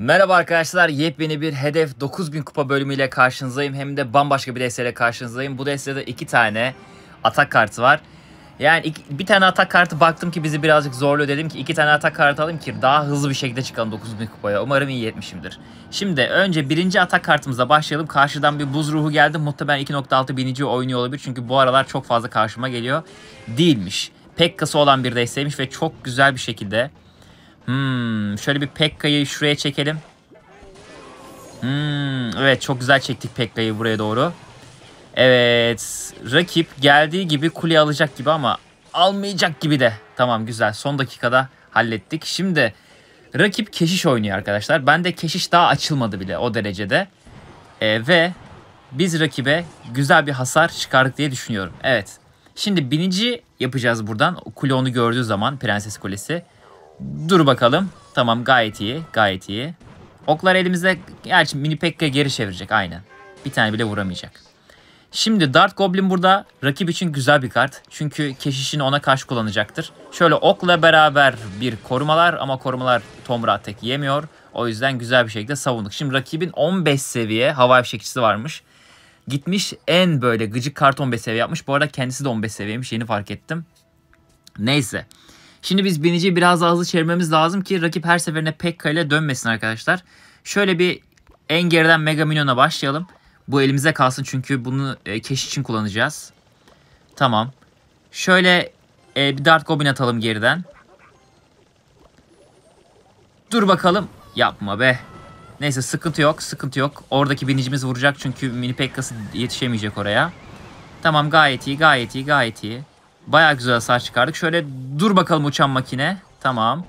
Merhaba arkadaşlar, yepyeni bir Hedef 9000 kupa bölümüyle karşınızdayım. Hem de bambaşka bir desteyle karşınızdayım. Bu destede iki tane atak kartı var. Yani bir tane atak kartı baktım ki bizi birazcık zorluyor, dedim ki iki tane atak kartı alayım ki daha hızlı bir şekilde çıkalım 9000 kupaya. Umarım iyi etmişimdir. Şimdi önce birinci atak kartımıza başlayalım. Karşıdan bir buz ruhu geldi. Muhtemelen 2.6 binici oynuyor olabilir. Çünkü bu aralar çok fazla karşıma geliyor. Değilmiş. Pekka'sı olan bir desteymiş ve çok güzel bir şekilde... şöyle bir Pekka'yı şuraya çekelim. Evet, çok güzel çektik Pekka'yı buraya doğru. Evet, rakip geldiği gibi kuleyi alacak gibi ama almayacak gibi de. Tamam, güzel, son dakikada hallettik. Şimdi rakip keşiş oynuyor arkadaşlar. Bende keşiş daha açılmadı bile o derecede. Ve biz rakibe güzel bir hasar çıkardık diye düşünüyorum. Evet, şimdi binici yapacağız buradan. Kule onu gördüğü zaman, Prenses Kulesi. Dur bakalım. Tamam, gayet iyi. Gayet iyi. Oklar elimizde. Gerçi mini Pekka geri çevirecek. Aynen. Bir tane bile vuramayacak. Şimdi Dart Goblin burada rakip için güzel bir kart. Çünkü keşişini ona karşı kullanacaktır. Şöyle okla beraber bir korumalar. Ama korumalar Tomra tek yemiyor. O yüzden güzel bir şekilde savunduk. Şimdi rakibin 15 seviye havai fişekçisi varmış. Gitmiş en böyle gıcık kart 15 seviye yapmış. Bu arada kendisi de 15 seviyemiş. Yeni fark ettim. Neyse. Şimdi biz biniciyi biraz daha hızlı çevirmemiz lazım ki rakip her seferinde Pekka ile dönmesin arkadaşlar. Şöyle bir en geriden Mega Minion'a başlayalım. Bu elimize kalsın çünkü bunu keşiş için kullanacağız. Tamam. Şöyle bir Dart Goblin atalım geriden. Dur bakalım. Yapma be. Neyse, sıkıntı yok, sıkıntı yok. Oradaki binicimiz vuracak çünkü mini Pekka'sı yetişemeyecek oraya. Tamam, gayet iyi, gayet iyi, gayet iyi. Bayağı güzel hasar çıkardık. Şöyle dur bakalım uçan makine. Tamam.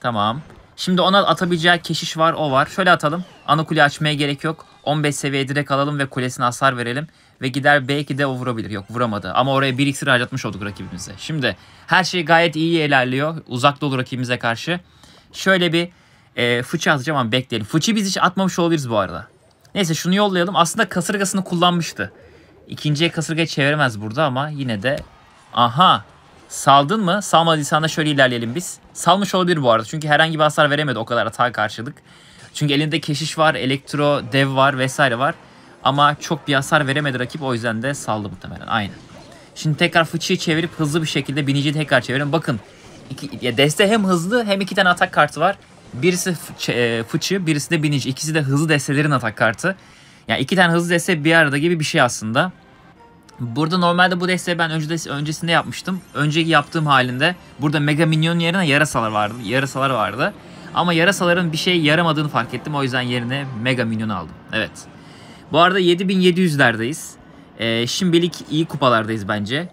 Tamam. Şimdi ona atabileceği keşiş var, o var. Şöyle atalım. Ana kule açmaya gerek yok. 15 seviye direkt alalım ve kulesine hasar verelim. Ve gider belki de o vurabilir. Yok, vuramadı. Ama oraya bir iksir harcatmış olduk rakibimize. Şimdi her şey gayet iyi ilerliyor. Uzak dolu rakibimize karşı. Şöyle bir fıçı atacağım ama bekleyelim. Fıçı biz hiç atmamış olabiliriz bu arada. Neyse, şunu yollayalım. Aslında kasırgasını kullanmıştı. İkinciye kasırgayı çeviremez burada ama yine de... Aha, saldın mı? Salmadıysan da şöyle ilerleyelim biz. Salmış olabilir bu arada çünkü herhangi bir hasar veremedi o kadar atağa karşılık. Çünkü elinde keşiş var, elektro, dev var vesaire var. Ama çok bir hasar veremedi rakip, o yüzden de saldı muhtemelen. Aynen. Şimdi tekrar fıçıyı çevirip hızlı bir şekilde biniciyi tekrar çevirelim. Bakın, deste hem hızlı hem iki tane atak kartı var. Birisi fıçı, birisi de binici. İkisi de hızlı destelerin atak kartı. Yani iki tane hızlı deste bir arada gibi bir şey aslında. Burada normalde bu desteği ben öncesinde yapmıştım. Önceki yaptığım halinde burada Mega Minyon yerine yarasalar vardı. Ama yarasaların bir şeye yaramadığını fark ettim. O yüzden yerine Mega Minyon aldım. Evet. Bu arada 7700'lerdeyiz. Şimdilik iyi kupalardayız bence.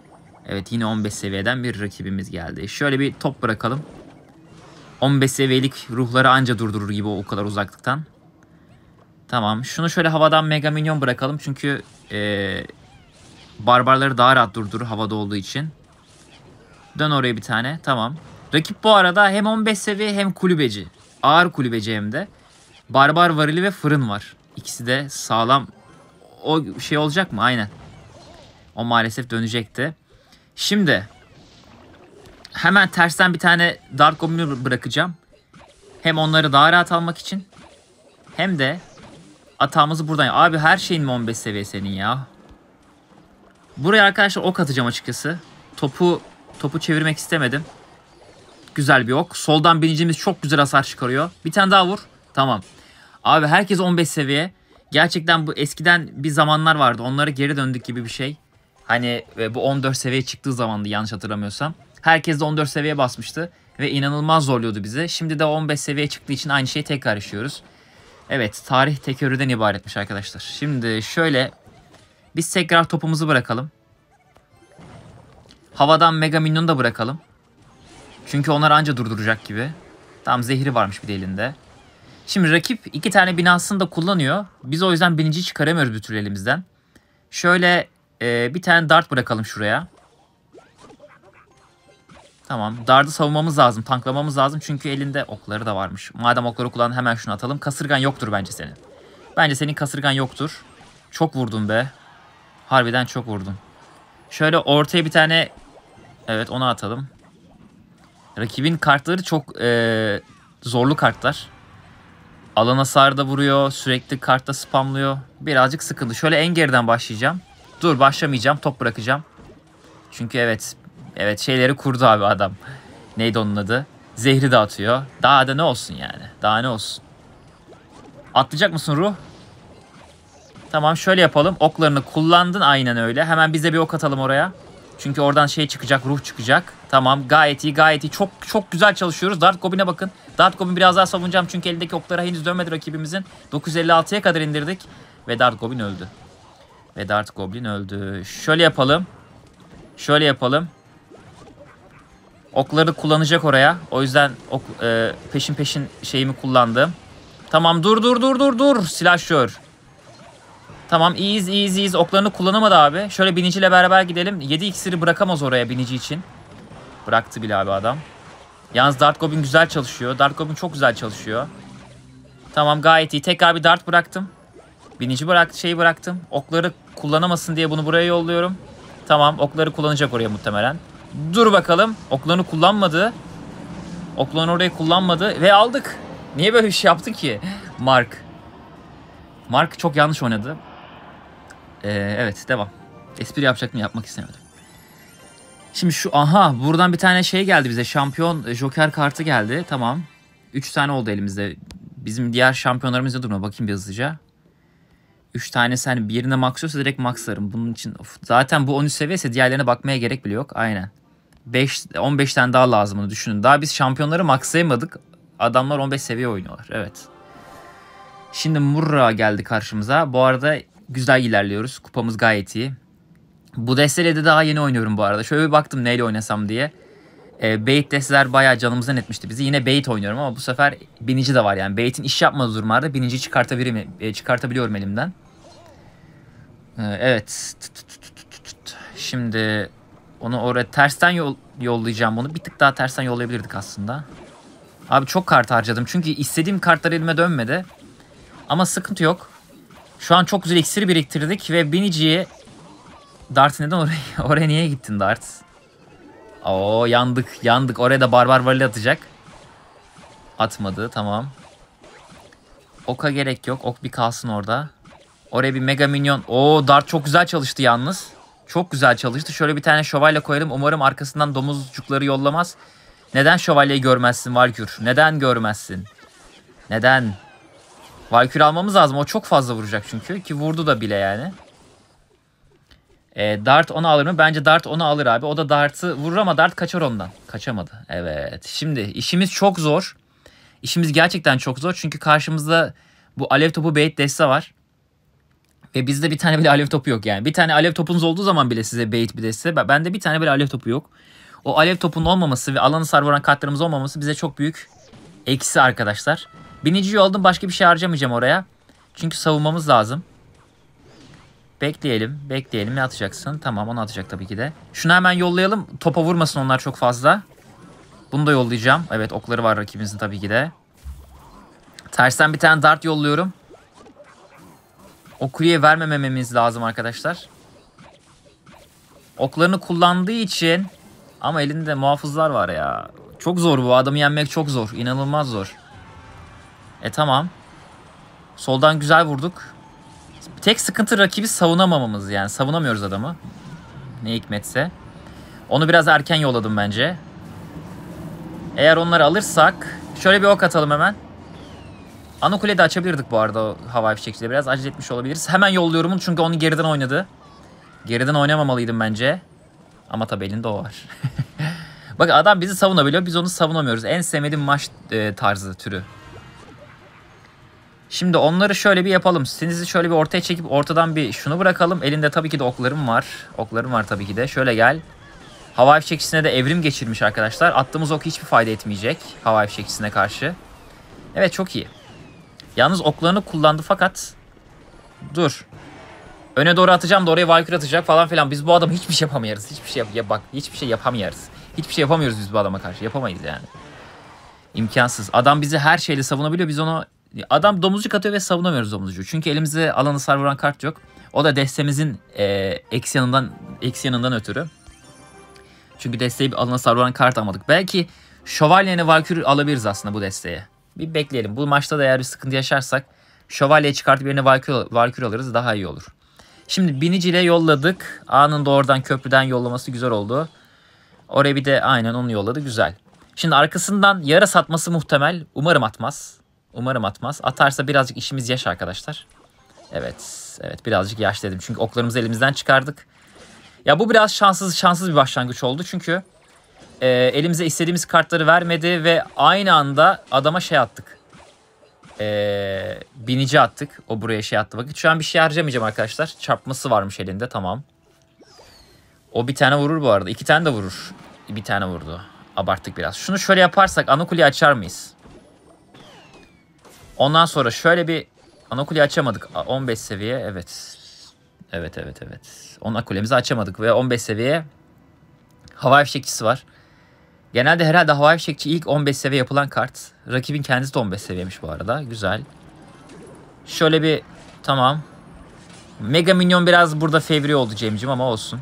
Evet, yine 15 seviyeden bir rakibimiz geldi. Şöyle bir top bırakalım. 15 seviyelik ruhları anca durdurur gibi o kadar uzaklıktan. Tamam. Şunu şöyle havadan Mega Minyon bırakalım. Çünkü... barbarları daha rahat durdurur havada olduğu için. Dön oraya bir tane. Tamam. Rakip bu arada hem 15 seviye hem kulübeci. Ağır kulübeci hem de. Barbar varili ve fırın var. İkisi de sağlam. O şey olacak mı? Aynen. O maalesef dönecekti. Şimdi. Hemen tersten bir tane Dark Goblin'i bırakacağım. Hem onları daha rahat almak için. Hem de atağımızı buradan. Abi her şeyin mi 15 seviye senin ya? Buraya arkadaşlar ok atacağım açıkçası. Topu çevirmek istemedim. Güzel bir ok. Soldan binicimiz çok güzel hasar çıkarıyor. Bir tane daha vur. Tamam. Abi herkes 15 seviye. Gerçekten bu eskiden bir zamanlar vardı. Onlara geri döndük gibi bir şey. Hani bu 14 seviye çıktığı zamandı yanlış hatırlamıyorsam. Herkes de 14 seviye basmıştı. Ve inanılmaz zorluyordu bizi. Şimdi de 15 seviye çıktığı için aynı şeyi tekrar yaşıyoruz. Evet, tarih tekerrürden ibaretmiş arkadaşlar. Şimdi şöyle... Biz tekrar topumuzu bırakalım. Havadan Mega Minyon'u da bırakalım. Çünkü onlar anca durduracak gibi. Tam zehri varmış bir de elinde. Şimdi rakip iki tane binasını da kullanıyor. Biz o yüzden binici çıkaramıyoruz bir türlü elimizden. Şöyle bir tane dart bırakalım şuraya. Tamam. Dart'ı savunmamız lazım. Tanklamamız lazım. Çünkü elinde okları da varmış. Madem okları kullan, hemen şunu atalım. Kasırgan yoktur bence senin. Bence senin kasırgan yoktur. Çok vurdun be. Harbiden çok vurdum. Şöyle ortaya bir tane... Evet, onu atalım. Rakibin kartları çok zorlu kartlar. Alan hasarı da vuruyor. Sürekli kartta spamlıyor. Birazcık sıkıldı. Şöyle en geriden başlayacağım. Dur, başlamayacağım. Top bırakacağım. Çünkü evet şeyleri kurdu abi adam. Neydi onun adı? Zehri dağıtıyor. Daha da ne olsun yani? Daha ne olsun? Atlayacak mısın Ruh? Tamam, şöyle yapalım. Oklarını kullandın, aynen öyle. Hemen bize bir ok atalım oraya. Çünkü oradan şey çıkacak, Ruh çıkacak. Tamam, gayet iyi, gayet iyi. Çok çok güzel çalışıyoruz. Dart Goblin'e bakın. Dart Goblin biraz daha savunacağım çünkü elindeki oklara henüz dönmedi rakibimizin. 956'ya kadar indirdik. Ve Dart Goblin öldü. Şöyle yapalım. Okları kullanacak oraya. O yüzden ok, peşin şeyimi kullandım. Tamam, dur. Silahşör. Tamam, iyiyiz. Oklarını kullanamadı abi. Şöyle biniciyle beraber gidelim. 7 iksiri bırakamaz oraya binici için. Bıraktı bile abi adam. Yalnız Dart Goblin güzel çalışıyor. Tamam, gayet iyi. Tekrar bir dart bıraktım. Binici bıraktım. Okları kullanamasın diye bunu buraya yolluyorum. Tamam, okları kullanacak oraya muhtemelen. Dur bakalım. Oklarını kullanmadı. Ve aldık. Niye böyle bir şey yaptı ki? Mark çok yanlış oynadı. Evet, devam. Espri yapacaktım, yapmak istemedim. Şimdi şu, aha, buradan bir tane şey geldi bize. Şampiyon Joker kartı geldi. Tamam. 3 tane oldu elimizde. Bizim diğer şampiyonlarımız da durma. Bakayım bir hızlıca. 3 tane sen bir yerine maxlıyorsa direkt maxlarım. Bunun için of. Zaten bu 13 seviyesi, diğerlerine bakmaya gerek bile yok. Aynen. 15 tane daha lazım, bunu düşünün. Daha biz şampiyonları maxlayamadık. Adamlar 15 seviye oynuyorlar. Evet. Şimdi Murra geldi karşımıza. Bu arada güzel ilerliyoruz. Kupamız gayet iyi. Bu desteyle de daha yeni oynuyorum bu arada. Şöyle bir baktım neyle oynasam diye. Bait desteler bayağı canımızdan etmişti bizi. Yine bait oynuyorum ama bu sefer binici de var yani. Bait'in iş yapmadığı durumlarda binici çıkartabiliyorum elimden. Evet. Şimdi onu oraya tersten yollayacağım bunu. Bir tık daha tersten yollayabilirdik aslında. Abi çok kart harcadım. Çünkü istediğim kartlar elime dönmedi. Ama sıkıntı yok. Şu an çok güzel iksiri biriktirdik ve biniciye... Dart neden oraya? Oraya niye gittin Dart? Oo, yandık. Oraya da barbar varlı atacak. Atmadı, tamam. Oka gerek yok. Ok bir kalsın orada. Oraya bir mega minyon. Oo, Dart çok güzel çalıştı yalnız. Şöyle bir tane şövalye koyalım. Umarım arkasından domuzcukları yollamaz. Neden şövalyeyi görmezsin Valkür? Neden? Valkür almamız lazım. O çok fazla vuracak çünkü. Ki vurdu da bile yani. Dart onu alır mı? Bence Dart onu alır abi. O da Dart'ı vurur ama Dart kaçar ondan. Kaçamadı. Evet. Şimdi işimiz çok zor. İşimiz gerçekten çok zor. Çünkü karşımızda bu alev topu bait deste var. Ve bizde bir tane bile alev topu yok yani. Bir tane alev topunuz olduğu zaman bile size bait bir deste. Bende bir tane bile alev topu yok. O alev topunun olmaması ve alanı sarvaran kartlarımız olmaması bize çok büyük eksi arkadaşlar. Biniciyi aldım. Başka bir şey harcamayacağım oraya. Çünkü savunmamız lazım. Bekleyelim. Ne atacaksın? Tamam, onu atacak tabii ki de. Şunu hemen yollayalım. Topa vurmasın onlar çok fazla. Bunu da yollayacağım. Evet, okları var rakibimizin tabii ki de. Tersten bir tane dart yolluyorum. O kuleye vermememiz lazım arkadaşlar. Oklarını kullandığı için... Ama elinde muhafızlar var ya. Çok zor bu. Adamı yenmek çok zor. İnanılmaz zor. Tamam. Soldan güzel vurduk. Tek sıkıntı rakibi savunamamamız yani. Savunamıyoruz adamı. Ne hikmetse. Onu biraz erken yolladım bence. Eğer onları alırsak... Şöyle bir ok atalım hemen. Ana kuleyi de açabilirdik bu arada havai fişekçiyle. Biraz acele etmiş olabiliriz. Hemen yolluyorum onu çünkü onu geriden oynadı. Geriden oynamamalıydım bence. Ama tabi elinde o var. Bak, adam bizi savunabiliyor. Biz onu savunamıyoruz. En sevmediğim maç tarzı, türü. Şimdi onları şöyle bir yapalım. Sizi şöyle bir ortaya çekip ortadan bir şunu bırakalım. Elinde tabii ki de oklarım var. Şöyle gel. Havai fişekçisine de evrim geçirmiş arkadaşlar. Attığımız ok hiçbir fayda etmeyecek havai fişekçisine karşı. Evet, çok iyi. Yalnız oklarını kullandı fakat... Dur. Öne doğru atacağım da oraya Valkyrie atacak falan filan. Biz bu adamı hiçbir şey yapamayarız. Hiçbir şey yapamıyoruz biz bu adama karşı. Yapamayız yani. İmkansız. Adam bizi her şeyle savunabiliyor. Biz onu... Adam domuzcuk atıyor ve savunamıyoruz domuzcuğu. Çünkü elimize alanı sarvuran kart yok. O da destemizin eksi yanından ötürü. Çünkü desteği bir alana sarvuran kart almadık. Belki şövalyeni Valkür alabiliriz aslında bu desteye. Bir bekleyelim. Bu maçta da eğer bir sıkıntı yaşarsak şövalye çıkartıp yerine Valkür alırız. Daha iyi olur. Şimdi biniciyle yolladık. Anında oradan köprüden yollaması güzel oldu. Oraya bir de aynen onu yolladı. Güzel. Şimdi arkasından yara satması muhtemel. Umarım atmaz. Umarım atmaz. Atarsa birazcık işimiz yaş arkadaşlar. Evet birazcık yaş dedim. Çünkü oklarımızı elimizden çıkardık. Ya bu biraz şanssız bir başlangıç oldu. Çünkü elimize istediğimiz kartları vermedi ve aynı anda adama şey attık. Binici attık. O buraya şey attı. Bakın şu an bir şey harcamayacağım arkadaşlar. Çarpması varmış elinde. Tamam. O bir tane vurur bu arada. İki tane de vurur. Bir tane vurdu. Abarttık biraz. Şunu şöyle yaparsak anakuleyi açar mıyız? Ondan sonra şöyle bir anakuleyi açamadık. 15 seviye. Evet. Anakulemizi açamadık ve 15 seviye havai fişekçisi var. Genelde herhalde havai fişekçi ilk 15 seviye yapılan kart. Rakibin kendisi de 15 seviyemiş bu arada. Güzel. Şöyle bir tamam. Mega Minyon biraz burada fevri oldu Cem'cim ama olsun.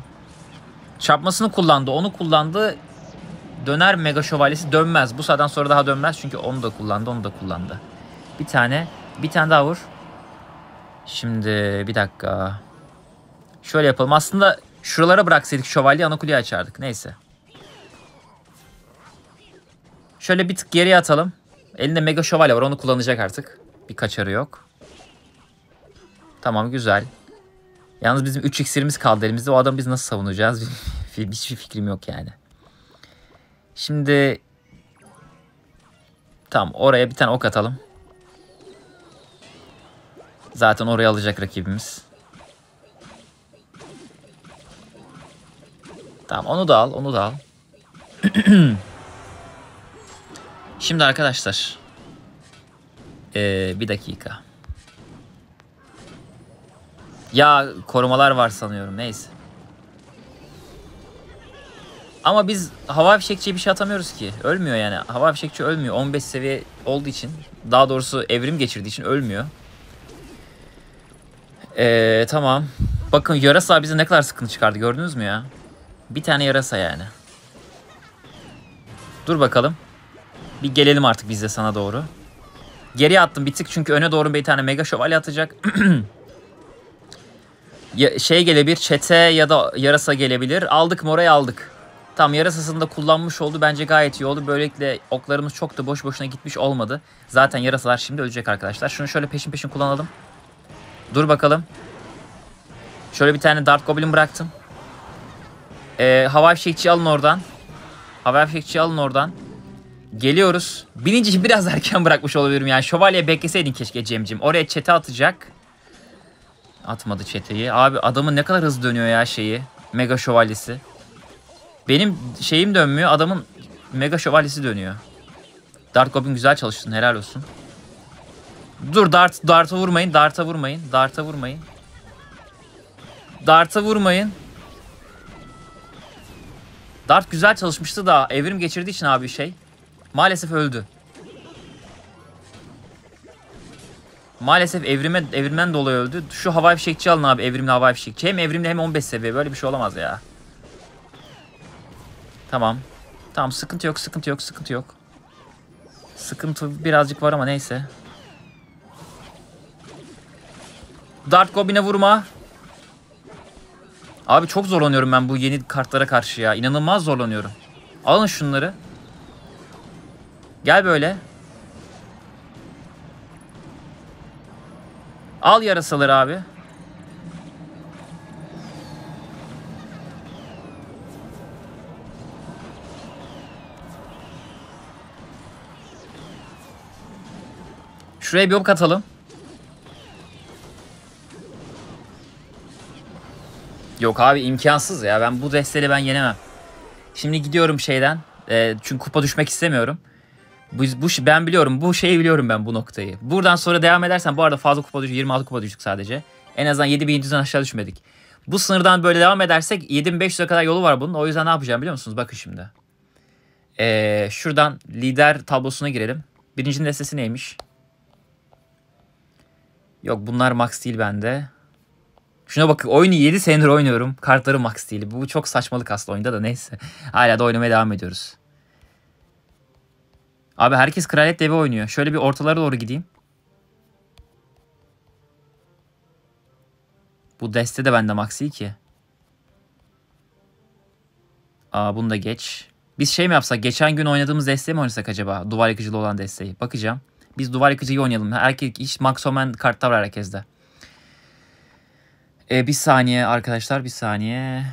Çarpmasını kullandı. Onu kullandı. Döner Mega Şövalyesi. Dönmez. Bu saatten sonra daha dönmez. Çünkü onu da kullandı. Bir tane daha vur. Şimdi bir dakika. Şöyle yapalım. Aslında şuralara bıraksaydık şövalyeyi anakuleyi açardık. Neyse. Şöyle bir tık geriye atalım. Elinde Mega Şövalye var. Onu kullanacak artık. Bir kaçarı yok. Tamam güzel. Yalnız bizim 3 iksirimiz kaldı elimizde. O adamı biz nasıl savunacağız? Hiçbir fikrim yok yani. Şimdi tamam oraya bir tane ok atalım. Zaten oraya alacak rakibimiz. Tamam onu da al. Şimdi arkadaşlar. Bir dakika. Ya korumalar var sanıyorum. Neyse. Ama biz hava fişekçiye bir şey atamıyoruz ki. Ölmüyor yani. Hava fişekçi ölmüyor. 15 seviye olduğu için. Daha doğrusu evrim geçirdiği için ölmüyor. Tamam. Bakın yarasa bize ne kadar sıkıntı çıkardı. Gördünüz mü ya? Bir tane yarasa yani. Dur bakalım. Bir gelelim artık biz de sana doğru. Geriye attım bir tık çünkü öne doğru bir tane Mega Şövalye atacak. Şey gelebilir, çete ya da yarasa gelebilir. Aldık mı orayı aldık. Tam yarasasını da kullanmış oldu. Bence gayet iyi oldu. Böylelikle oklarımız çok da boş boşuna gitmiş olmadı. Zaten yarasalar şimdi ölecek arkadaşlar. Şunu şöyle peşin kullanalım. Dur bakalım. Şöyle bir tane Dart Goblin bıraktım. Havai fişekçiyi alın oradan. Geliyoruz. Binici biraz erken bırakmış olabilirim yani. Şövalye bekleseydin keşke Cem'cim. Oraya çete atacak. Atmadı çeteyi. Abi adamın ne kadar hızlı dönüyor ya şeyi. Mega Şövalyesi. Benim şeyim dönmüyor. Adamın Mega Şövalyesi dönüyor. Dart Goblin güzel çalıştın. Helal olsun. Dur Dart'a vurmayın. Dart güzel çalışmıştı da evrim geçirdiği için abi şey. Maalesef öldü. Maalesef evrimden dolayı öldü. Şu havai fişekçi alın abi, evrimli havai fişekçi. Hem evrimli hem 15 seviye. Böyle bir şey olamaz ya. Tamam. Tamam sıkıntı yok. Sıkıntı birazcık var ama neyse. Dart Goblin'e vurma. Abi çok zorlanıyorum ben bu yeni kartlara karşı ya. İnanılmaz zorlanıyorum. Alın şunları. Gel böyle. Al yarasaları abi. Şuraya bir ok atalım. Yok abi imkansız ya. Ben bu desteyle ben yenemem. Şimdi gidiyorum şeyden. Çünkü kupa düşmek istemiyorum. Ben biliyorum. Bu şeyi biliyorum ben, bu noktayı. Buradan sonra devam edersen bu arada fazla kupa düştük. 26 kupa düştük sadece. En azından 7.700'den aşağı düşmedik. Bu sınırdan böyle devam edersek 7.500'e kadar yolu var bunun. O yüzden ne yapacağım biliyor musunuz? Bakın şimdi. Şuradan lider tablosuna girelim. Birincinin destesi neymiş? Yok bunlar max değil bende. Şuna bakın, oyunu 7 senedir oynuyorum. Kartları max değil. Bu çok saçmalık aslında oyunda da neyse. Hala da oynamaya devam ediyoruz. Abi herkes kraliyet devi oynuyor. Şöyle bir ortalara doğru gideyim. Bu deste de bende max iyi ki. Aa, bunu da geç. Biz şey mi yapsak? Geçen gün oynadığımız desteği mi oynasak acaba? Duvar yıkıcılı olan desteği. Bakacağım. Biz duvar yıkıcıyı oynayalım. Herkes hiç maxomen kartlar var herkeste. Bir saniye arkadaşlar, bir saniye.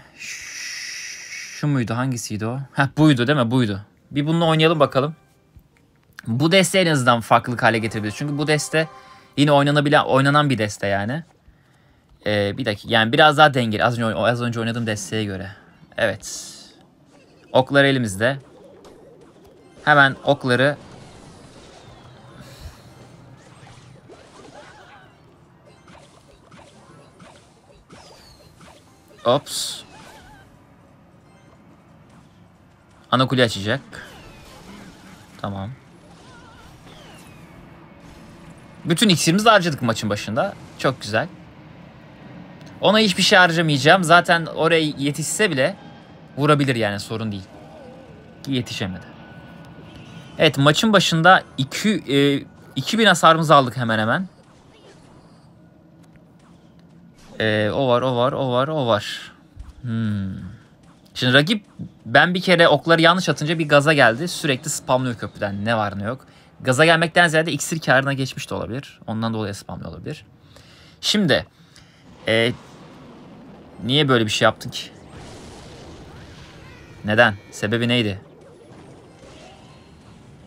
Şu muydu? Hangisiydi o? Heh, buydu değil mi? Buydu. Bir bununla oynayalım bakalım. Bu deste en azından farklı hale getirebiliriz. Çünkü bu deste yine oynanabilen, oynanan bir deste yani. Bir dakika. Yani biraz daha dengeli. Az önce oynadığım desteye göre. Evet. Oklar elimizde. Hemen okları... Ops. Ana kule açacak. Tamam. Bütün iksirimizi harcadık maçın başında. Çok güzel. Ona hiçbir şey harcamayacağım. Zaten oraya yetişse bile vurabilir yani, sorun değil. Ki yetişemedi. Evet, maçın başında 2000 hasarımızı aldık hemen hemen. O var. Şimdi rakip, ben bir kere okları yanlış atınca bir gaza geldi. Sürekli spamlıyor köprüden, ne var ne yok. Gaza gelmekten ziyade iksir kârına geçmiş de olabilir. Ondan dolayı spamlıyor olabilir. Şimdi niye böyle bir şey yaptık? Neden? Sebebi neydi?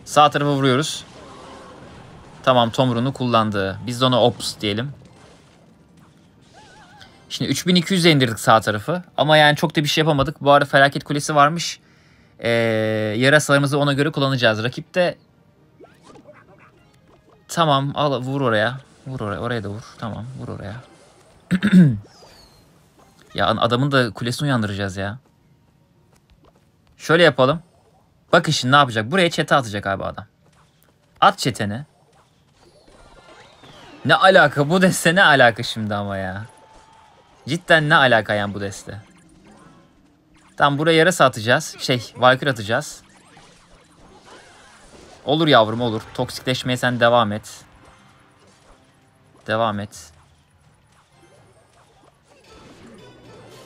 Sağ tarafa vuruyoruz. Tamam, tomrunu kullandı. Biz de ona ops diyelim. Şimdi 3200'e indirdik sağ tarafı. Ama yani çok da bir şey yapamadık. Bu arada felaket kulesi varmış. Yarasalarımızı ona göre kullanacağız. Rakip de... Tamam, al, vur oraya. Vur oraya. Oraya da vur. Tamam, vur oraya. Ya adamın da kulesini uyandıracağız ya. Şöyle yapalım. Bakın şimdi ne yapacak? Buraya çete atacak abi adam. At çeteni. Ne alaka? Bu deste ne alaka şimdi ama ya? Cidden ne alaka yani bu deste? Tamam, buraya yarasa atacağız. Valkür atacağız. Olur yavrum, olur. Toksikleşmeye sen devam et. Devam et.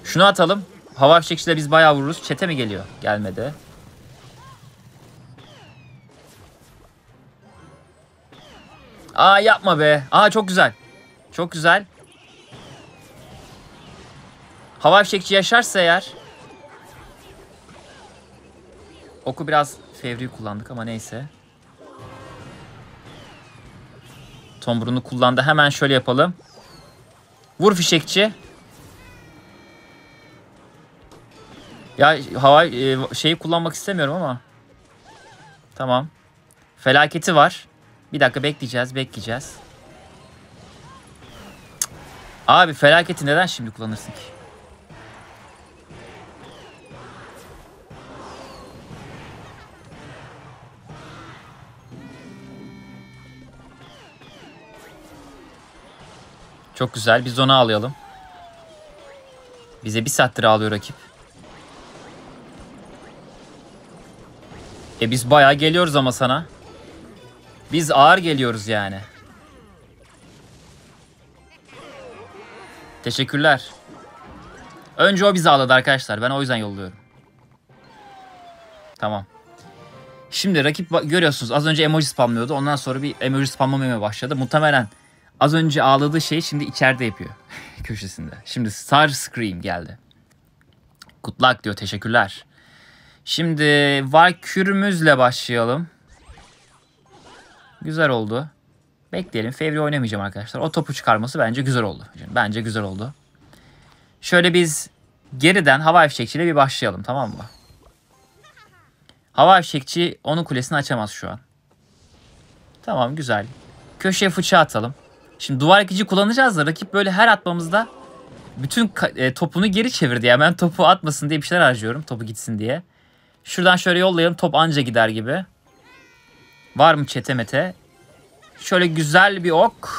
Şunu atalım. Hava fişekçiyle biz bayağı vururuz. Çete mi geliyor? Gelmedi. Aa, yapma be. Aa, çok güzel. Çok güzel. Hava fişekçi yaşarsa eğer. Oku biraz fevri kullandık ama neyse. Tombrunu kullandı. Hemen şöyle yapalım. Vur fişekçi. Ya şeyi kullanmak istemiyorum ama. Tamam. Felaketi var. Bir dakika, bekleyeceğiz. Abi felaketi neden şimdi kullanırsın ki? Çok güzel. Biz onu alayalım. Bize bir saattir alıyor rakip. Biz bayağı geliyoruz ama sana. Biz ağır geliyoruz yani. Teşekkürler. Önce o bizi ağladı arkadaşlar. Ben o yüzden yolluyorum. Tamam. Şimdi rakip görüyorsunuz. Az önce emoji spamlıyordu. Ondan sonra bir emoji spamlamaya başladı. Muhtemelen az önce ağladığı şey şimdi içeride yapıyor. Köşesinde. Şimdi Star Scream geldi. Good luck diyor. Teşekkürler. Şimdi Valkür'ümüzle başlayalım. Güzel oldu. Bekleyelim. Fevri oynamayacağım arkadaşlar. O topu çıkarması bence güzel oldu. Bence güzel oldu. Şöyle biz geriden hava fişekçiyle bir başlayalım, tamam mı? Hava fişekçi onun kulesini açamaz şu an. Tamam, güzel. Köşeye fıçı atalım. Şimdi duvar yıkıcı kullanacağız da rakip böyle her atmamızda bütün topunu geri çevirdi. Yani ben topu atmasın diye bir şeyler harcıyorum. Topu gitsin diye. Şuradan şöyle yollayalım. Top anca gider gibi. Var mı çete mete? Şöyle güzel bir ok.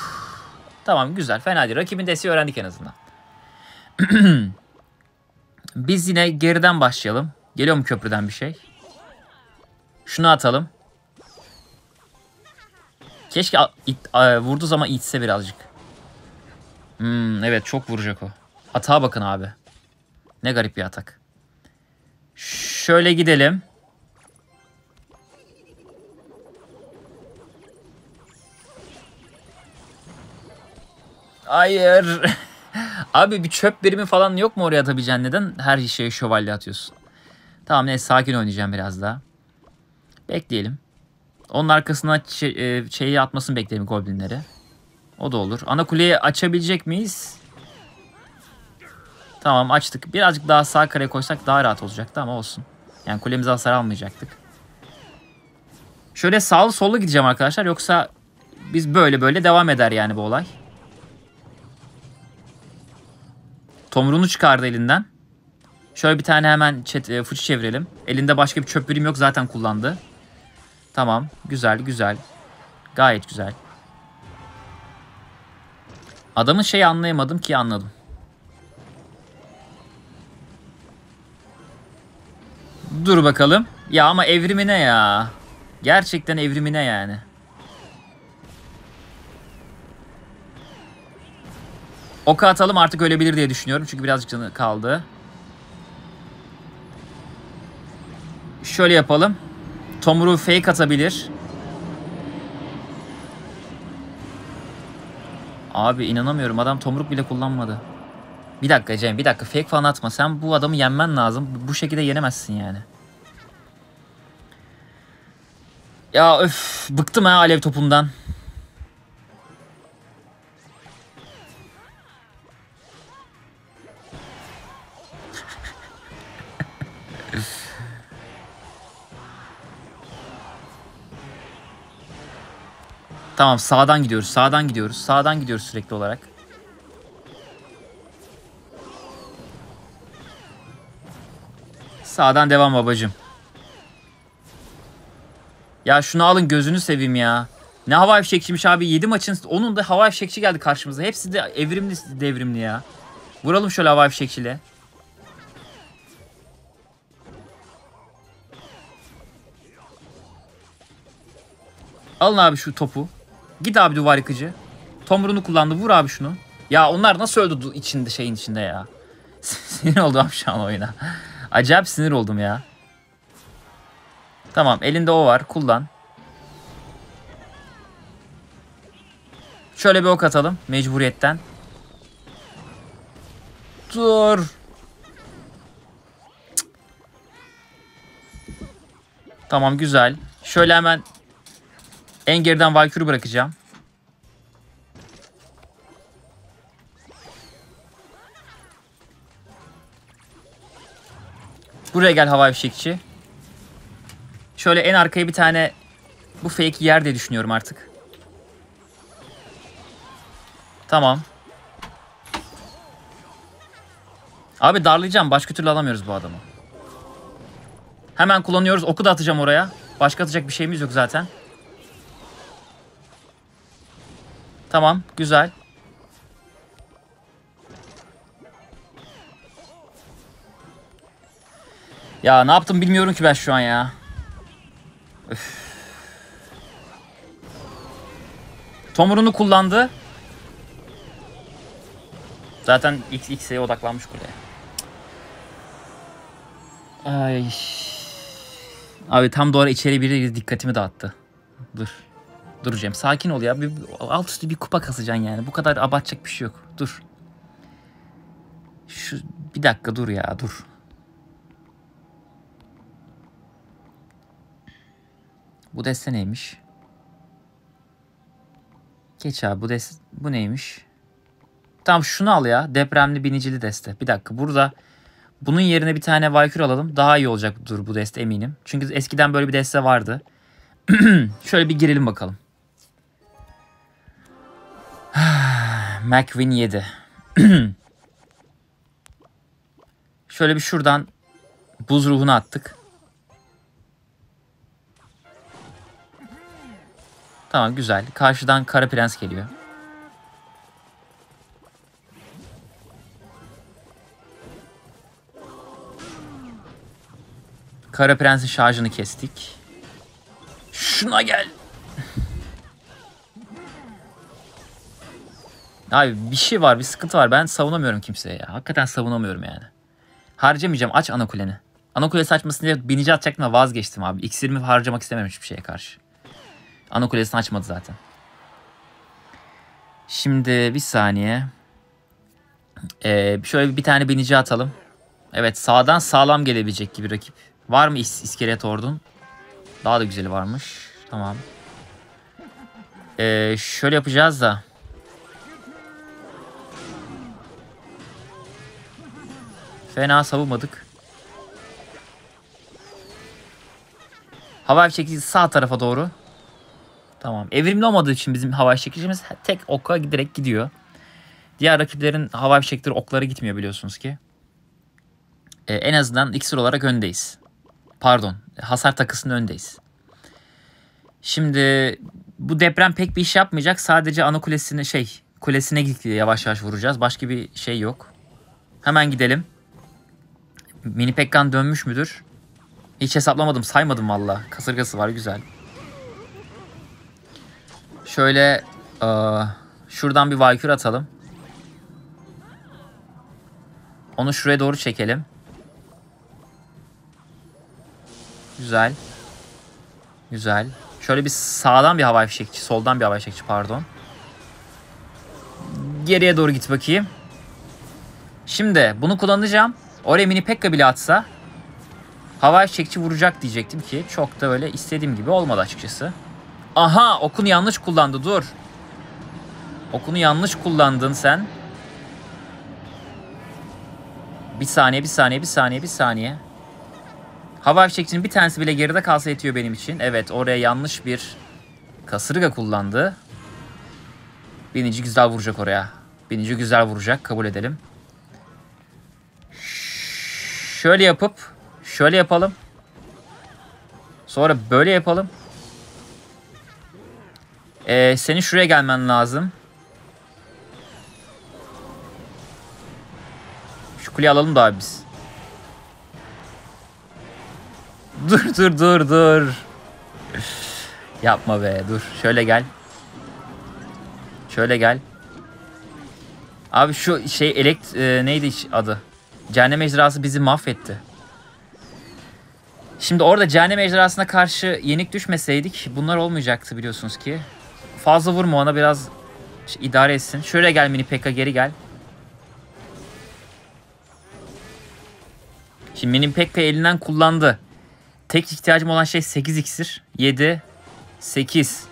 Tamam, güzel. Fena değil. Rakibin desteği öğrendik en azından. Biz yine geriden başlayalım. Geliyor mu köprüden bir şey? Şunu atalım. Keşke vurduğu zaman itse birazcık. Evet çok vuracak o. Atağa bakın abi. Ne garip bir atak. Şöyle gidelim. Hayır. Abi bir çöp birimi falan yok mu oraya atabileceğin? Neden her şeye şövalye atıyorsun? Tamam neyse, sakin oynayacağım biraz daha. Bekleyelim. Onun arkasına şeyi atmasını bekleyelim, goblinleri. O da olur. Ana kuleyi açabilecek miyiz? Tamam açtık. Birazcık daha sağ kareye koysak daha rahat olacaktı ama olsun. Yani kulemize hasar almayacaktık. Şöyle sağlı sollu gideceğim arkadaşlar. Yoksa biz böyle böyle devam eder yani bu olay. Tomruğunu çıkardı elinden. Şöyle bir tane hemen fıçı çevirelim. Elinde başka bir çöp birim yok, zaten kullandı. Tamam. Güzel güzel. Gayet güzel. Adamın şeyi anlayamadım ki anladım. Dur bakalım. Ya ama evrimine ya. Gerçekten evrimine yani. Oka atalım, artık ölebilir diye düşünüyorum. Çünkü birazcık canı kaldı. Şöyle yapalım. Tomru fake atabilir. Abi inanamıyorum. Adam tomruk bile kullanmadı. Bir dakika Cem, bir dakika. Fake falan atma. Sen bu adamı yenmen lazım. Bu şekilde yenemezsin yani. Ya öf. Bıktım ha alev topundan. Tamam sağdan gidiyoruz, sağdan gidiyoruz, sağdan gidiyoruz sürekli olarak. Sağdan devam babacığım. Ya şunu alın gözünü seveyim ya. Ne hava ifşekçiymiş abi, 7 maçın onun da hava ifşekçi geldi karşımıza. Hepsi de evrimli devrimli ya. Vuralım şöyle hava ifşekçiyle. Alın abi şu topu. Git abi duvar yıkıcı. Tomruğunu kullandı. Vur abi şunu. Ya onlar nasıl öldü içinde, şeyin içinde ya. Sinir oldum şu an oyuna. Acayip sinir oldum ya. Tamam elinde o var. Kullan. Şöyle bir ok atalım. Mecburiyetten. Dur. Cık. Tamam güzel. Şöyle hemen... En geriden Valkür'ü bırakacağım. Buraya gel havai fişekçi. Şöyle en arkaya bir tane bu fake yer diye düşünüyorum artık. Tamam. Abi darlayacağım. Başka türlü alamıyoruz bu adamı. Hemen kullanıyoruz. Oku da atacağım oraya. Başka atacak bir şeyimiz yok zaten. Tamam, güzel. Ya ne yaptım bilmiyorum ki ben şu an ya. Öf. Tomurunu kullandı. Zaten XX'ye odaklanmış kuleye. Ay. Abi tam doğru içeri biri dikkatimi dağıttı. Dur. Dur Cem, sakin ol ya. Alt üstü bir kupa kasacaksın yani. Bu kadar abartacak bir şey yok. Dur. Şu bir dakika dur ya, dur. Bu deste neymiş? Geç abi bu deste. Bu neymiş? Tamam şunu al ya. Depremli binicili deste. Bir dakika burada. Bunun yerine bir tane Valkür alalım. Daha iyi olacak dur bu deste eminim. Çünkü eskiden böyle bir deste vardı. Şöyle bir girelim bakalım. McWin 7. Şöyle bir şuradan buz ruhunu attık. Tamam güzel. Karşıdan Kara Prens geliyor. Kara Prens'in şarjını kestik. Şuna gel. Abi bir şey var, bir sıkıntı var. Ben savunamıyorum kimseye ya. Hakikaten savunamıyorum yani. Harcamayacağım. Aç ana kuleni. Ana kulesi açmasın diye binici atacaktım da vazgeçtim abi. İksirimi harcamak istememiş hiçbir şeye karşı. Ana kulesini açmadı zaten. Şimdi bir saniye. Şöyle bir tane binici atalım. Evet, sağdan sağlam gelebilecek gibi rakip. Var mı iskelet ordun? Daha da güzeli varmış. Tamam. Şöyle yapacağız da. Fena savunmadık. Havai çekici sağ tarafa doğru. Tamam. Evrimli olmadığı için bizim havai çekicimiz tek oka giderek gidiyor. Diğer rakiplerin havai çekicileri oklara gitmiyor biliyorsunuz ki. En azından iksir olarak öndeyiz. Pardon. Hasar takısının öndeyiz. Şimdi bu deprem pek bir iş yapmayacak. Sadece ana kulesine kulesine gittiği yavaş yavaş vuracağız. Başka bir şey yok. Hemen gidelim. Mini Pekkan dönmüş müdür? Hiç hesaplamadım, saymadım valla. Kasırgası var, güzel. Şöyle şuradan bir valkür atalım. Onu şuraya doğru çekelim. Güzel. Güzel. Şöyle bir sağdan bir havai fişekçi, soldan bir havai fişekçi pardon. Geriye doğru git bakayım. Şimdi bunu kullanacağım. Oraya mini Pekka bile atsa havai fişekçi vuracak diyecektim ki çok da öyle istediğim gibi olmadı açıkçası. Aha, okunu yanlış kullandı, dur. Okunu yanlış kullandın sen. Bir saniye. Havai fişekçinin bir tanesi bile geride kalsa yetiyor benim için. Evet, oraya yanlış bir kasırga kullandı. Binici güzel vuracak oraya. Binici güzel vuracak, kabul edelim. Şöyle yapıp şöyle yapalım. Sonra böyle yapalım. Senin şuraya gelmen lazım. Şu kuleyi alalım da abi biz. Dur. Yapma be, dur. Şöyle gel. Abi şu neydi adı? Cehennem ejderhası bizi mahvetti. Şimdi orada cehennem ejderhasına karşı yenik düşmeseydik bunlar olmayacaktı biliyorsunuz ki. Fazla vurma ona, biraz idare etsin. Şöyle gel mini Pekka, geri gel. Şimdi mini Pekka elinden kullandı. Tek ihtiyacım olan şey 8 iksir. 7, 8.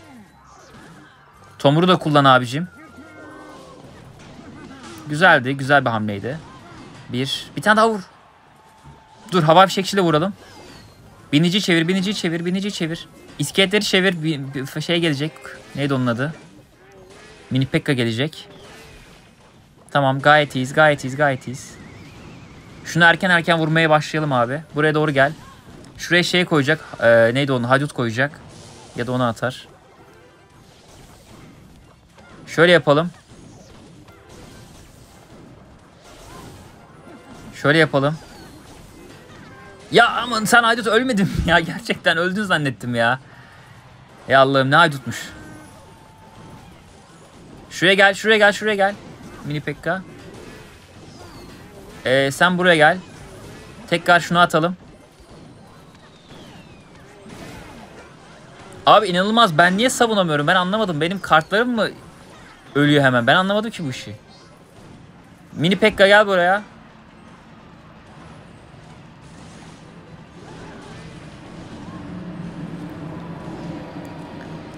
Tomur'u da kullan abicim. Güzeldi, güzel bir hamleydi. Bir tane daha vur. Dur, havai fişekçiyle vuralım. Biniciyi çevir. İskeletleri çevir. Bir gelecek. Neydi onun adı? Mini Pekka gelecek. Tamam, gayet iyiyiz. Şunu erken vurmaya başlayalım abi. Buraya doğru gel. Şuraya koyacak. Neydi onun? Haydut koyacak. Ya da onu atar. Şöyle yapalım. Ya aman, sen haydut ölmedin ya, gerçekten öldün zannettim ya. Ya Allah'ım, ne haydutmuş. Şuraya gel. Mini Pekka. Sen buraya gel. Tekrar şunu atalım. Abi inanılmaz, ben niye savunamıyorum, ben anlamadım. Benim kartlarım mı ölüyor hemen, ben anlamadım ki bu işi. Mini Pekka gel buraya.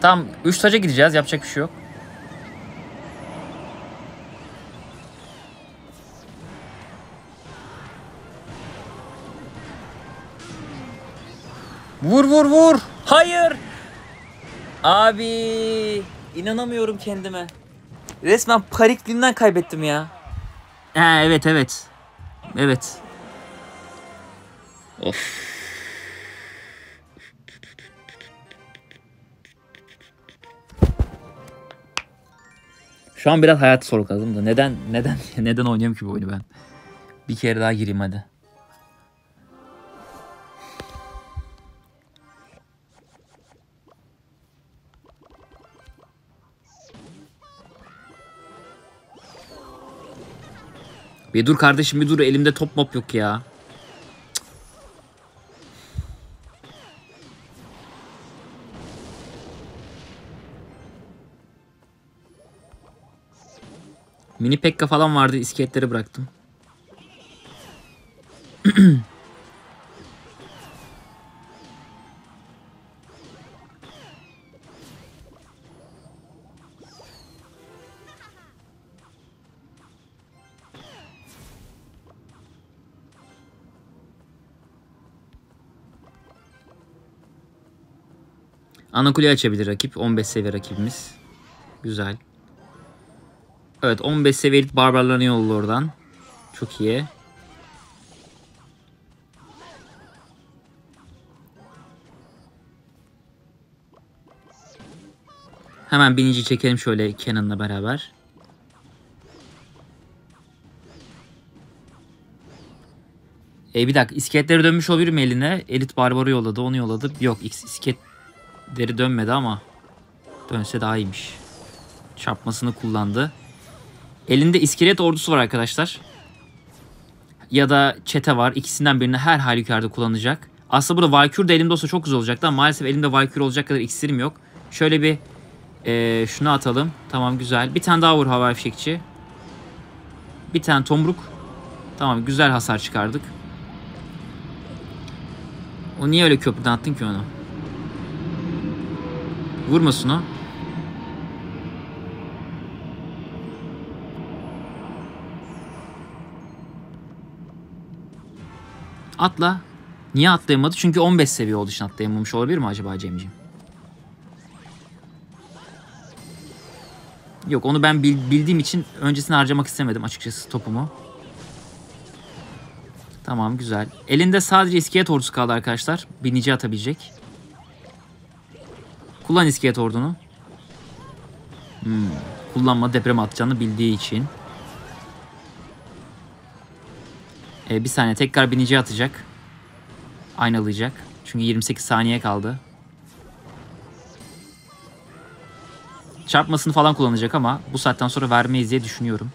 Tamam, 3 taca gideceğiz, yapacak bir şey yok. Vur. Hayır. Abi inanamıyorum kendime. Resmen parikliğimden kaybettim ya. Evet. Of. Şu an biraz hayatı sorguladım da neden oynuyorum ki bu oyunu ben? Bir kere daha gireyim hadi. Bir dur kardeşim, bir dur, elimde top mop yok ya. Cık. Mini Pekka falan vardı, iskeletleri bıraktım. Anakuleyi açabilir rakip. 15 seviye rakibimiz. Güzel. Evet, 15 seviyelik barbarlarını yolladı oradan. Çok iyi. Hemen binici çekelim şöyle Cannon'la beraber. Bir dakika, iskeletleri dönmüş olabilir mi eline? Elit barbarı yolladı, onu yolladı. Yok, iskelet deri dönmedi ama dönse daha iyiymiş. Çarpmasını kullandı. Elinde iskelet ordusu var arkadaşlar. Ya da çete var. İkisinden birini her halükarda kullanacak. Aslında burada Valkür de elimde olsa çok güzel olacaktı ama maalesef elimde Valkür olacak kadar iksirim yok. Şöyle bir şunu atalım. Tamam, güzel. Bir tane daha vur havai fişekçi. Bir tane tomruk. Tamam, güzel hasar çıkardık. O niye öyle köprüden attın ki onu? Vurmasın o. Atla. Niye atlayamadı? Çünkü 15 seviye olduğu için atlayamamış olabilir mi acaba Cemciğim? Yok, onu ben bildiğim için öncesini harcamak istemedim açıkçası topumu. Tamam, güzel. Elinde sadece iskelet ordusu kaldı arkadaşlar. Binici atabilecek. Kullan iskelet ordunu. Kullanma, deprem atacağını bildiği için. Bir saniye, tekrar binici atacak. Aynalayacak. Çünkü 28 saniye kaldı. Çarpmasını falan kullanacak ama bu saatten sonra vermeyiz diye düşünüyorum.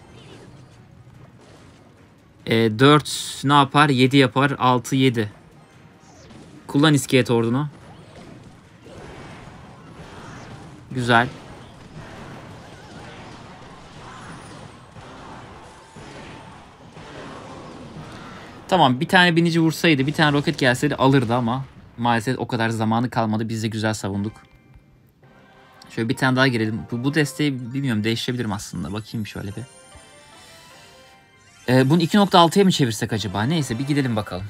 4 ne yapar? 7 yapar. 6, 7. Kullan iskelet ordunu. Güzel. Tamam, bir tane binici vursaydı, bir tane roket gelseydi alırdı ama maalesef o kadar zamanı kalmadı. Biz de güzel savunduk. Şöyle bir tane daha girelim. Bu desteği bilmiyorum, değiştirebilirim aslında. Bakayım şöyle bir. Bunu 2.6'ya mı çevirsek acaba? Neyse, bir gidelim bakalım.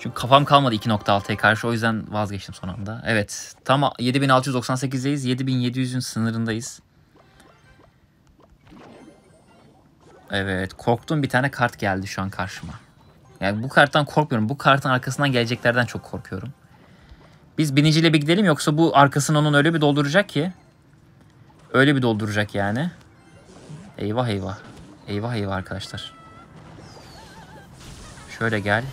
Çünkü kafam kalmadı 2.6'ya karşı. O yüzden vazgeçtim son anda. Evet. Tam 7698'deyiz. 7700'ün sınırındayız. Evet. Korktuğum bir tane kart geldi şu an karşıma. Yani bu karttan korkmuyorum. Bu kartın arkasından geleceklerden çok korkuyorum. Biz biniciyle bir gidelim. Yoksa bu arkasını onun öyle bir dolduracak ki. Öyle bir dolduracak yani. Eyvah eyvah. Eyvah eyvah arkadaşlar. Şöyle gel.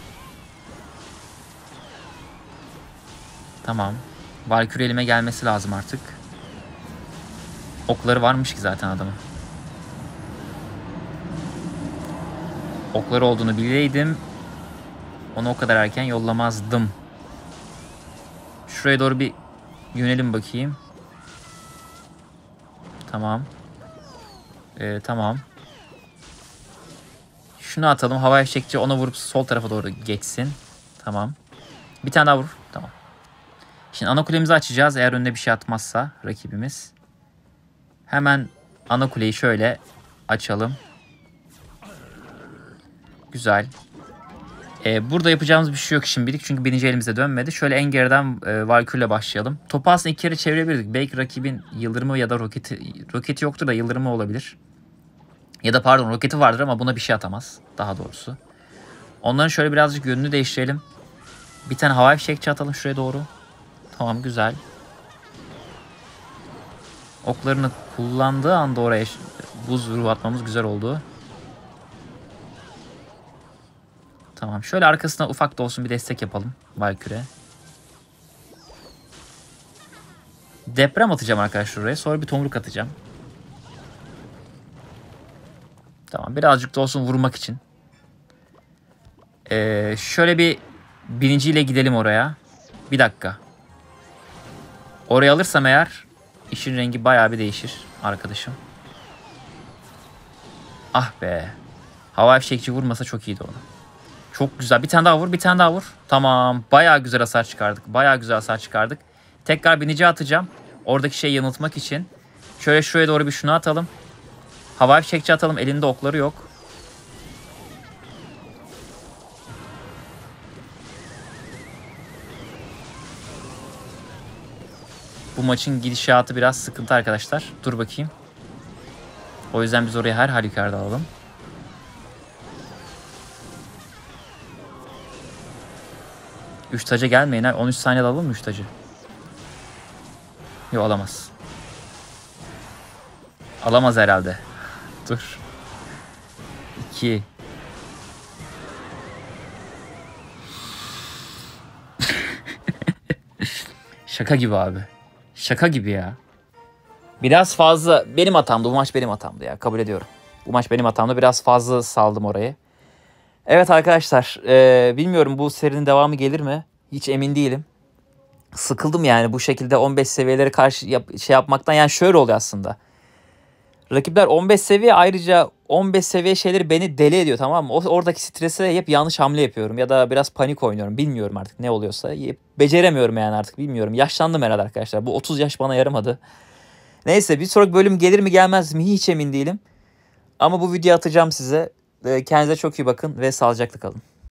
Tamam. Valkür elime gelmesi lazım artık. Okları varmış ki zaten adamın. Okları olduğunu bileydim. Onu o kadar erken yollamazdım. Şuraya doğru bir yönelim bakayım. Tamam. Tamam. Şunu atalım. Havai fişekçi ona vurup sol tarafa doğru geçsin. Tamam. Bir tane daha vur. Tamam. Şimdi ana kulemizi açacağız eğer önüne bir şey atmazsa rakibimiz. Hemen ana kuleyi şöyle açalım. Güzel. Burada yapacağımız bir şey yok şimdilik çünkü birinci elimize dönmedi. Şöyle en geriden Valkür'le başlayalım. Topu aslında iki kere çevirebilirdik. Belki rakibin yıldırımı ya da roketi yoktur da yıldırımı olabilir. Ya da pardon, roketi vardır ama buna bir şey atamaz daha doğrusu. Onların şöyle birazcık yönünü değiştirelim. Bir tane havai fişekçi atalım şuraya doğru. Tamam, güzel. Oklarını kullandığı anda oraya buz ruhu atmamız güzel oldu. Tamam, şöyle arkasına ufak da olsun bir destek yapalım Valkür'e. Deprem atacağım arkadaşlar oraya. Sonra bir tomruk atacağım. Tamam, birazcık da olsun vurmak için. Şöyle bir birinciyle gidelim oraya. Bir dakika. Oraya alırsam eğer işin rengi bayağı bir değişir arkadaşım. Ah be. Hava fişekçi vurmasa çok iyiydi onu. Çok güzel. Bir tane daha vur. Bir tane daha vur. Tamam. Bayağı güzel hasar çıkardık. Bayağı güzel hasar çıkardık. Tekrar binici atacağım. Oradaki şeyi yanıltmak için. Şöyle şuraya doğru bir şunu atalım. Hava fişekçi atalım. Elinde okları yok. Bu maçın gidişatı biraz sıkıntı arkadaşlar. Dur bakayım. O yüzden biz oraya her halükarda alalım. Üç taca gelmeyin. 13 saniyede alalım mı üç tacı? Yok, alamaz. Alamaz herhalde. Dur. 2. Şaka gibi abi. Şaka gibi ya. Biraz fazla benim hatamdı. Bu maç benim hatamdı ya. Kabul ediyorum. Bu maç benim hatamdı. Biraz fazla saldım orayı. Evet arkadaşlar. Bilmiyorum bu serinin devamı gelir mi? Hiç emin değilim. Sıkıldım yani bu şekilde 15 seviyelere karşı yapmaktan. Yani şöyle oluyor aslında. Rakipler 15 seviye, ayrıca 15 seviye şeyleri beni deli ediyor, tamam mı? Oradaki strese hep yanlış hamle yapıyorum ya da biraz panik oynuyorum. Bilmiyorum artık ne oluyorsa. Beceremiyorum yani artık, bilmiyorum. Yaşlandım herhalde arkadaşlar. Bu 30 yaş bana yaramadı. Neyse, bir sonraki bölüm gelir mi gelmez mi hiç emin değilim. Ama bu videoyu atacağım size. Kendinize çok iyi bakın ve sağlıcakla kalın.